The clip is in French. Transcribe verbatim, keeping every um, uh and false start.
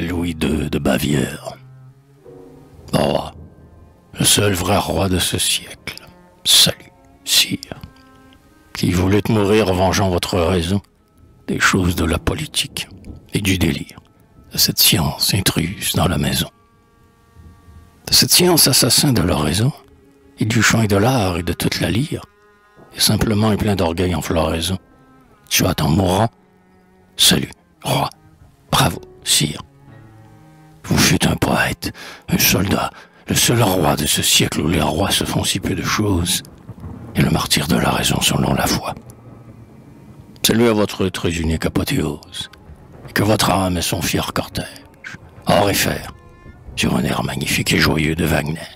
Louis deux de Bavière. Roi, le seul vrai roi de ce siècle. Salut, sire, qui voulait mourir vengeant votre raison des choses de la politique et du délire, de cette science intruse dans la maison, de cette science assassin de la raison, et du chant et de l'art et de toute la lyre, et simplement et plein d'orgueil en floraison. Tu attends mourant. Salut, roi, bravo, sire. Vous fûtes un poète, un soldat, le seul roi de ce siècle où les rois se font si peu de choses, et le martyr de la raison selon la foi. Salut à votre très unique apothéose, et que votre âme et son fier cortège, or et fer, sur un air magnifique et joyeux de Wagner.